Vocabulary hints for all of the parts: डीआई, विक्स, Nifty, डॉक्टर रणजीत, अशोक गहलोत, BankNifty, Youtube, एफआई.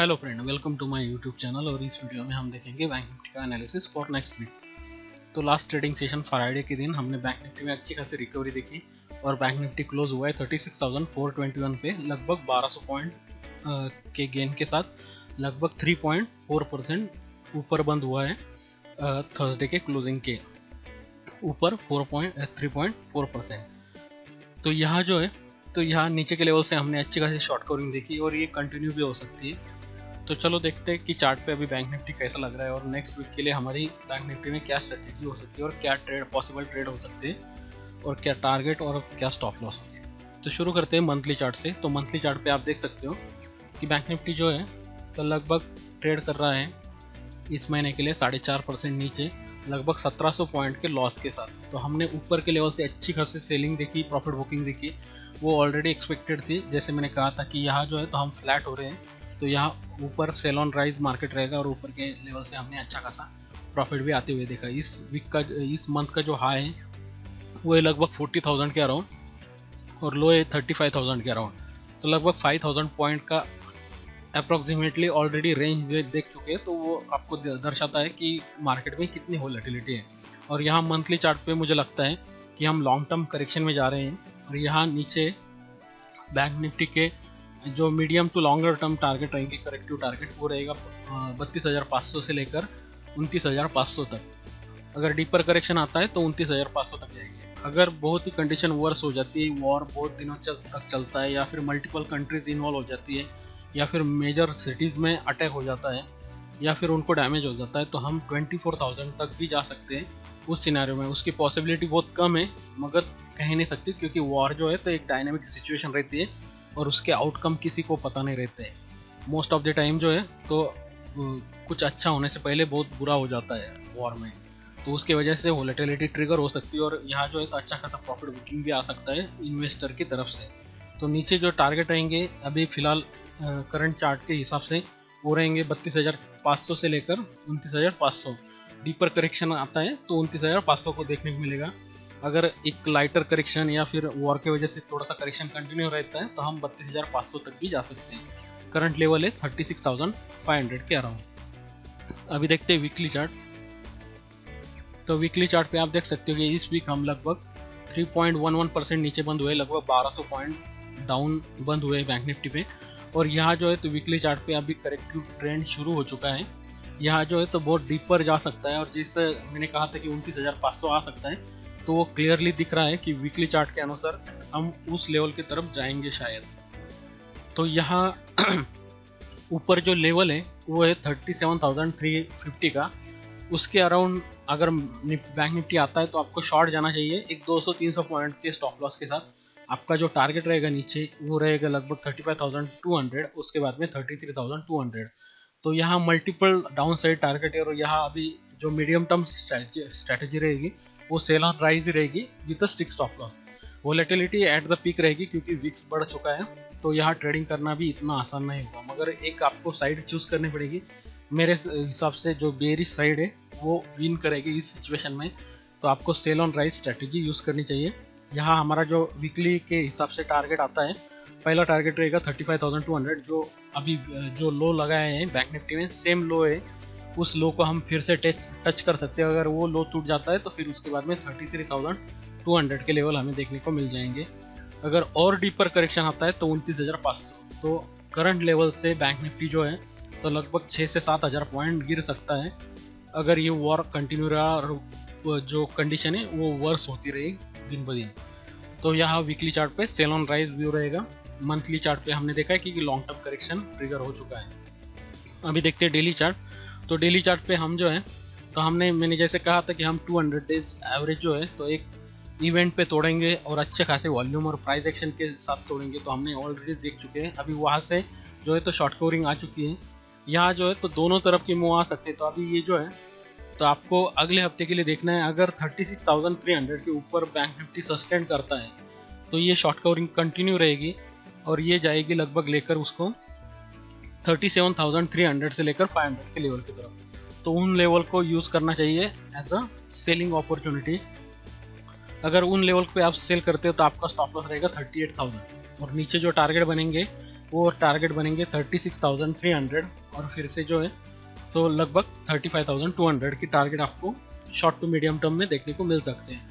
Hello friend, welcome to my YouTube channel. और इस video में हम देखेंगे बैंक निफ्टी का एनालिसिस फॉर नेक्स्ट वीक। तो लास्ट ट्रेडिंग सेशन फ्राइडे के दिन हमने बैंक निफ्टी में अच्छी खासी रिकवरी देखी और बैंक निफ्टी क्लोज हुआ है 36,421 पे, लगभग 1200 पॉइंट के गेन के साथ, लगभग 3.4% ऊपर बंद हुआ है थर्सडे के क्लोजिंग के ऊपर 3.4%। तो यहाँ जो है, तो यहाँ नीचे के लेवल से हमने अच्छी खासी शॉर्ट कवरिंग देखी और ये कंटिन्यू भी हो सकती है। तो चलो देखते हैं कि चार्ट पे अभी बैंक निफ्टी कैसा लग रहा है और नेक्स्ट वीक के लिए हमारी बैंक निफ्टी में क्या स्ट्रेटेजी हो सकती है और क्या ट्रेड पॉसिबल ट्रेड हो सकते हैं और क्या टारगेट और क्या स्टॉप लॉस होंगे। तो शुरू करते हैं मंथली चार्ट से। तो मंथली चार्ट पे आप देख सकते हो कि बैंक निफ्टी जो है तो लगभग ट्रेड कर रहा है इस महीने के लिए 4.5% नीचे, लगभग 1700 पॉइंट के लॉस के साथ। तो हमने ऊपर के लेवल से अच्छी खासी सेलिंग देखी, प्रॉफिट बुकिंग देखी, वो ऑलरेडी एक्सपेक्टेड थी। जैसे मैंने कहा था कि यहाँ जो है तो हम फ्लैट हो रहे हैं, तो यहाँ ऊपर सेल ऑन राइज मार्केट रहेगा और ऊपर के लेवल से हमने अच्छा खासा प्रॉफिट भी आते हुए देखा। इस वीक का, इस मंथ का जो हाई है वो है लगभग 40,000 के अराउंड और लो है 35,000 के अराउंड। तो लगभग 5,000 पॉइंट का अप्रॉक्सीमेटली ऑलरेडी रेंज देख चुके हैं, तो वो आपको दर्शाता है कि मार्केट में कितनी वोलेटिलिटी है। और यहाँ मंथली चार्ट पे मुझे लगता है कि हम लॉन्ग टर्म करेक्शन में जा रहे हैं और यहाँ नीचे बैंक निफ्टी के जो medium to longer term target रहेंगे, करेक्टिव टारगेट, वो रहेगा 32,500 से लेकर 29,500 तक। अगर डीपर करेक्शन आता है तो 29,500 तक जाएगी। अगर बहुत ही कंडीशन वर्स हो जाती है, वॉर बहुत दिनों तक चलता है या फिर मल्टीपल कंट्रीज इन्वॉल्व हो जाती है या फिर मेजर सिटीज़ में अटैक हो जाता है या फिर उनको डैमेज हो जाता है, तो हम 24,000 तक भी जा सकते हैं उस सिनेरियो में। उसकी पॉसिबिलिटी बहुत कम है मगर कह नहीं सकती, क्योंकि वॉर जो है तो एक डायनामिक सिचुएशन रहती है और उसके आउटकम किसी को पता नहीं रहते हैं। मोस्ट ऑफ द टाइम जो है तो कुछ अच्छा होने से पहले बहुत बुरा हो जाता है वॉर में, तो उसकी वजह से वोलेटिलिटी ट्रिगर हो सकती है और यहाँ जो है तो अच्छा खासा प्रॉफिट बुकिंग भी आ सकता है इन्वेस्टर की तरफ से। तो नीचे जो टारगेट रहेंगे अभी फ़िलहाल करंट चार्ट के हिसाब से वो रहेंगे 32,500 से लेकर 29,500। डीपर करेक्शन आता है तो 29,500 को देखने को मिलेगा। अगर एक लाइटर करेक्शन या फिर वॉर की वजह से थोड़ा सा करेक्शन कंटिन्यू रहता है तो हम 32,500 तक भी जा सकते हैं। करंट लेवल है 36,500 के अराउंड। अभी देखते हैं वीकली चार्ट। तो वीकली चार्ट पे आप देख सकते हो कि इस वीक हम लगभग 3.11% नीचे बंद हुए, लगभग 1200 पॉइंट डाउन बंद हुए बैंक निफ्टी पे। और यहाँ जो है तो वीकली चार्ट पे अभी करेक्टिव ट्रेंड शुरू हो चुका है। यहाँ जो है तो बहुत डीपर जा सकता है और जैसे मैंने कहा था कि 29,500 आ सकता है, तो वो क्लियरली दिख रहा है कि वीकली चार्ट के अनुसार हम उस लेवल की तरफ जाएंगे शायद। तो यहाँ ऊपर जो लेवल है वो है 37,350 का। उसके अराउंड अगर बैंक निफ्टी आता है तो आपको शॉर्ट जाना चाहिए एक 200-300 पॉइंट के स्टॉप लॉस के साथ। आपका जो टारगेट रहेगा नीचे वो रहेगा लगभग 35,200, उसके बाद में 33,200। तो यहाँ मल्टीपल डाउन साइड टारगेट है और यहाँ अभी जो मीडियम टर्म स्ट्रैटेजी रहेगी वो सेल ऑन राइज ही रहेगी with stick stop loss. Volatility at the peak रहेगी क्योंकि विक्स बढ़ चुका है, तो यहाँ ट्रेडिंग करना भी इतना आसान नहीं होगा, मगर एक आपको साइड चूज़ करनी पड़ेगी। मेरे हिसाब से जो बेरिश साइड है वो विन करेगी इस सिचुएशन में, तो आपको sell on rise strategy use करनी चाहिए। यहाँ हमारा जो वीकली के हिसाब से टारगेट आता है, पहला टारगेट रहेगा 35,200, जो अभी जो लो लगाए हैं बैंक निफ्टी में सेम लो है, उस लो को हम फिर से टच कर सकते हैं। अगर वो लो टूट जाता है तो फिर उसके बाद में 33,200 के लेवल हमें देखने को मिल जाएंगे। अगर और डीपर करेक्शन आता है तो 29,500। तो करंट लेवल से बैंक निफ्टी जो है तो लगभग 6 से 7 हज़ार पॉइंट गिर सकता है अगर ये वॉर कंटिन्यू रहा और जो कंडीशन है वो वर्स होती रही दिन ब दिन। तो यहाँ वीकली चार्ट पे सेल ऑन राइज व्यू रहेगा। मंथली चार्ट पे हमने देखा है कि लॉन्ग टर्म करेक्शन ट्रिगर हो चुका है। अभी देखते हैं डेली चार्ट। तो डेली चार्ट पे हम जो है तो मैंने जैसे कहा था कि हम 200 डेज एवरेज जो है तो एक इवेंट पे तोड़ेंगे और अच्छे खासे वॉल्यूम और प्राइस एक्शन के साथ तोड़ेंगे, तो हमने ऑलरेडी देख चुके हैं। अभी वहाँ से जो है तो शॉर्ट कवरिंग आ चुकी है। यहाँ जो है तो दोनों तरफ की मूव आ सकते हैं। तो अभी ये जो है तो आपको अगले हफ्ते के लिए देखना है। अगर 36,300 के ऊपर बैंक निफ्टी सस्टेन करता है तो ये शॉर्ट कवरिंग कंटिन्यू रहेगी और ये जाएगी लगभग लेकर उसको 37,300 से लेकर 500 के लेवल की तरफ। तो उन लेवल को यूज़ करना चाहिए एज अ सेलिंग अपॉर्चुनिटी। अगर उन लेवल पे आप सेल करते हो तो आपका स्टॉप लॉस रहेगा 38,000 और नीचे जो टारगेट बनेंगे वो टारगेट बनेंगे 36,300 और फिर से जो है तो लगभग 35,200 की टारगेट आपको शॉर्ट टू मीडियम टर्म में देखने को मिल सकते हैं।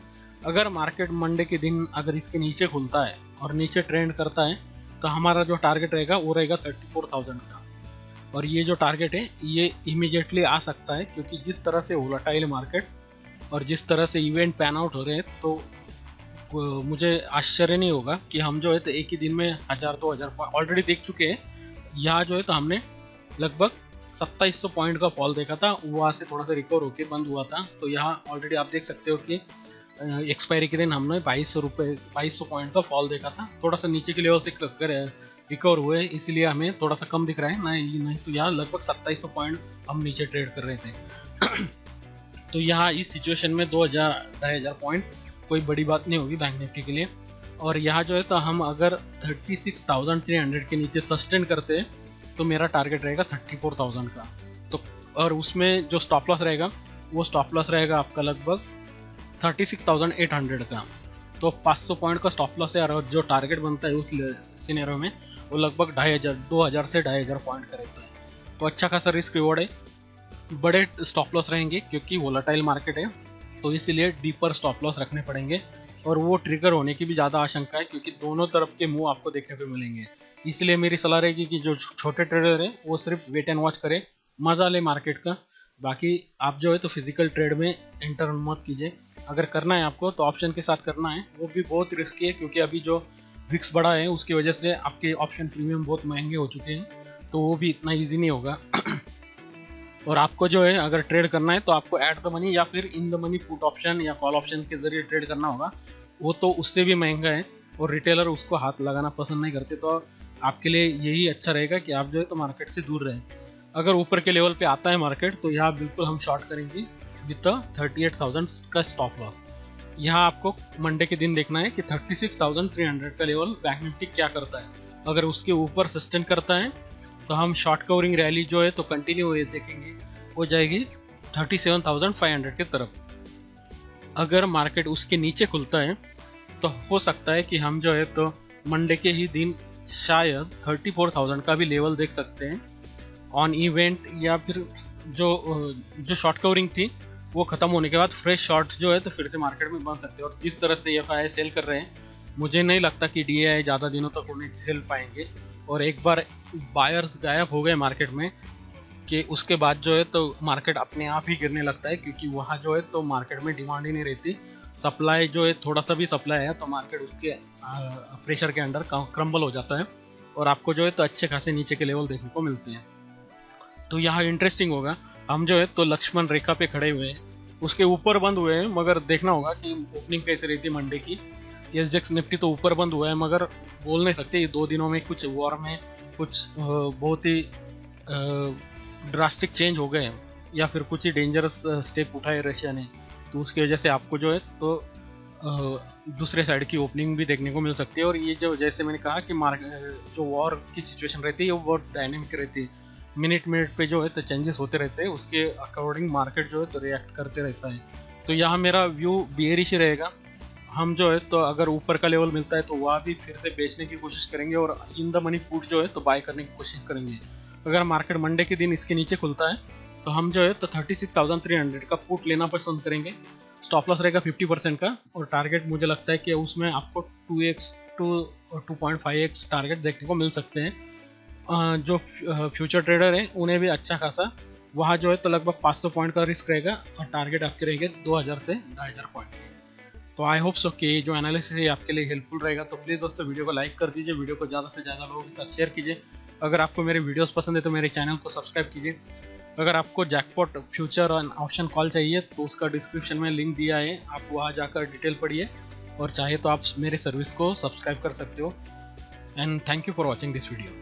अगर मार्केट मंडे के दिन अगर इसके नीचे खुलता है और नीचे ट्रेंड करता है तो हमारा जो टारगेट रहेगा वो रहेगा 34,000 का, और ये जो टारगेट है ये इमीडिएटली आ सकता है क्योंकि जिस तरह से वोलेटाइल मार्केट और जिस तरह से इवेंट पैन आउट हो रहे हैं तो मुझे आश्चर्य नहीं होगा कि हम जो है तो एक ही दिन में 1000-2000 ऑलरेडी देख चुके हैं। यहाँ जो है तो हमने लगभग 2700 पॉइंट का फॉल देखा था, वहाँ से थोड़ा सा रिकवर होके बंद हुआ था। तो यहाँ ऑलरेडी आप देख सकते हो कि एक्सपायरी के दिन हमने 2200 पॉइंट का फॉल देखा था, थोड़ा सा नीचे के लेवल से रिकवर हुए इसलिए हमें थोड़ा सा कम दिख रहा है, नहीं तो यहाँ लगभग 2700 पॉइंट हम नीचे ट्रेड कर रहे थे। तो यहाँ इस सिचुएशन में 2000-2500 पॉइंट कोई बड़ी बात नहीं होगी बैंक निफ्टी के लिए। और यहाँ जो है तो हम अगर 36,300 के नीचे सस्टेन करते हैं तो मेरा टारगेट रहेगा 34,000 का, तो और उसमें जो स्टॉप लॉस रहेगा वो स्टॉप लॉस रहेगा आपका लगभग 36,800 का। तो 500 पॉइंट का स्टॉप लॉस है और जो टारगेट बनता है उस सिनेरियो में वो लगभग 2000 से 2500 पॉइंट का रहता है। तो अच्छा खासा रिस्क रिवॉर्ड है, बड़े स्टॉप लॉस रहेंगे क्योंकि वोलेटाइल मार्केट है तो इसीलिए डीपर स्टॉप लॉस रखने पड़ेंगे, और वो ट्रिगर होने की भी ज़्यादा आशंका है क्योंकि दोनों तरफ के मुंह आपको देखने को मिलेंगे। इसलिए मेरी सलाह रहेगी कि जो छोटे ट्रेडर हैं वो सिर्फ वेट एंड वॉच करें, मज़ा ले मार्केट का, बाकी आप जो है तो फिजिकल ट्रेड में एंटर मत कीजिए। अगर करना है आपको तो ऑप्शन के साथ करना है, वो भी बहुत रिस्की है क्योंकि अभी जो विक्स बढ़ा है उसकी वजह से आपके ऑप्शन प्रीमियम बहुत महंगे हो चुके हैं तो वो भी इतना ईजी नहीं होगा। और आपको जो है अगर ट्रेड करना है तो आपको एट द मनी या फिर in the money put option या कॉल ऑप्शन के जरिए ट्रेड करना होगा, वो तो उससे भी महंगा है और रिटेलर उसको हाथ लगाना पसंद नहीं करते। तो आपके लिए यही अच्छा रहेगा कि आप जो है तो मार्केट से दूर रहें। अगर ऊपर के लेवल पे आता है मार्केट तो यहाँ बिल्कुल हम शॉर्ट करेंगे विद 38,000 का स्टॉप लॉस। यहाँ आपको मंडे के दिन देखना है कि 36,300 का लेवल बैंक निफ्टी क्या करता है, अगर उसके ऊपर सस्टेन करता है तो हम शॉर्ट कवरिंग रैली जो है तो कंटिन्यू हुए देखेंगे, हो जाएगी 37,500 के तरफ। अगर मार्केट उसके नीचे खुलता है तो हो सकता है कि हम जो है तो मंडे के ही दिन शायद 34,000 का भी लेवल देख सकते हैं ऑन इवेंट, या फिर जो शॉर्ट कवरिंग थी वो ख़त्म होने के बाद फ्रेश शॉर्ट जो है तो फिर से मार्केट में बन सकते हैं। और जिस तरह से एफआई सेल कर रहे हैं मुझे नहीं लगता कि डीआई ज़्यादा दिनों तक उन्हें सेल पाएंगे, और एक बार बायर्स गायब हो गए मार्केट में कि उसके बाद जो है तो मार्केट अपने आप ही गिरने लगता है क्योंकि वहाँ जो है तो मार्केट में डिमांड ही नहीं रहती, सप्लाई जो है थोड़ा सा भी सप्लाई है तो मार्केट उसके प्रेशर के अंडर क्रम्बल हो जाता है और आपको जो है तो अच्छे खासे नीचे के लेवल देखने को मिलते हैं। तो यहाँ इंटरेस्टिंग होगा, हम जो है तो लक्ष्मण रेखा पे खड़े हुए हैं, उसके ऊपर बंद हुए हैं मगर देखना होगा कि ओपनिंग कैसे रही थी मंडे की। एसजेएक्स निफ्टी तो ऊपर बंद हुआ है मगर बोल नहीं सकते, ये 2 दिनों में कुछ वॉर में कुछ बहुत ही ड्रास्टिक चेंज हो गए हैं या फिर कुछ ही डेंजरस स्टेप उठाए रशिया ने, तो उसकी वजह से आपको जो है तो दूसरे साइड की ओपनिंग भी देखने को मिल सकती है। और ये जो जैसे मैंने कहा कि जो वॉर की सिचुएशन रहती है वो बहुत डायनेमिक रहती है, मिनट पे जो है तो चेंजेस होते रहते हैं, उसके अकॉर्डिंग मार्केट जो है तो रिएक्ट करते रहता है। तो यहाँ मेरा व्यू बेयरिश ही रहेगा, हम जो है तो अगर ऊपर का लेवल मिलता है तो वहाँ भी फिर से बेचने की कोशिश करेंगे और इन द मनी पुट जो है तो बाय करने की कोशिश करेंगे। अगर मार्केट मंडे के दिन इसके नीचे खुलता है तो हम जो है तो 36,300 का पुट लेना पसंद करेंगे, स्टॉप लॉस रहेगा 50% का और टारगेट मुझे लगता है कि उसमें आपको 2x 2.5x टारगेट देखने को मिल सकते हैं। जो फ्यूचर ट्रेडर हैं उन्हें भी अच्छा खासा वहाँ जो है तो लगभग 500 पॉइंट का रिस्क रहेगा और टारगेट आपके रहेंगे 2000 से 2500 पॉइंट के। तो आई होप सो कि जो एनालिसिस है आपके लिए हेल्पफुल रहेगा। तो प्लीज़ दोस्तों वीडियो को लाइक कर दीजिए, वीडियो को ज़्यादा से ज़्यादा लोगों के साथ शेयर कीजिए। अगर आपको मेरे वीडियोज़ पसंद है तो मेरे चैनल को सब्सक्राइब कीजिए। अगर आपको jackpot future and option call चाहिए तो उसका डिस्क्रिप्शन में लिंक दिया है, आप वहाँ जाकर डिटेल पढ़िए और चाहे तो आप मेरे सर्विस को सब्सक्राइब कर सकते हो। And thank you for watching this video.